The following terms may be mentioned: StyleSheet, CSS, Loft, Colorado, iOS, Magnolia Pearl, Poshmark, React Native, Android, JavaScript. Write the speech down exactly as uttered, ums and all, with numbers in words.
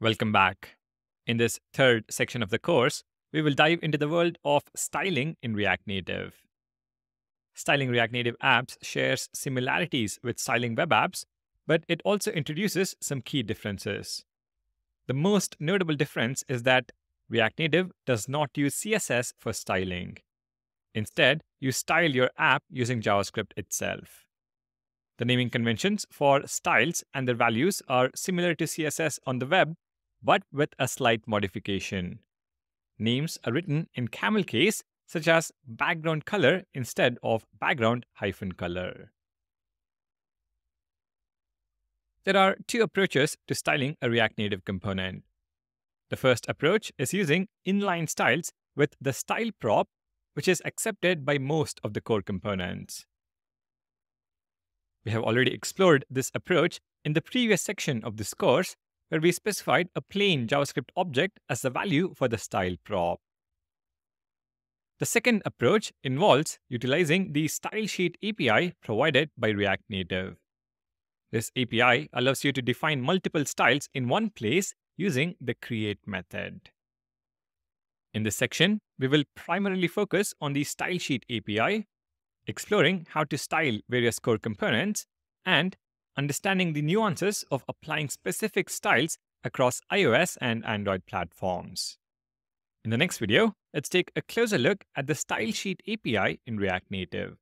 Welcome back. In this third section of the course, we will dive into the world of styling in React Native. Styling React Native apps shares similarities with styling web apps, but it also introduces some key differences. The most notable difference is that React Native does not use C S S for styling. Instead, you style your app using JavaScript itself. The naming conventions for styles and their values are similar to C S S on the web, but with a slight modification. Names are written in camel case, such as background color instead of background hyphen color. There are two approaches to styling a React Native component. The first approach is using inline styles with the style prop, which is accepted by most of the core components. We have already explored this approach in the previous section of this course, where we specified a plain JavaScript object as the value for the style prop. The second approach involves utilizing the StyleSheet A P I provided by React Native. This A P I allows you to define multiple styles in one place using the create method. In this section, we will primarily focus on the StyleSheet A P I, exploring how to style various core components, and understanding the nuances of applying specific styles across iOS and Android platforms. In the next video, let's take a closer look at the StyleSheet A P I in React Native.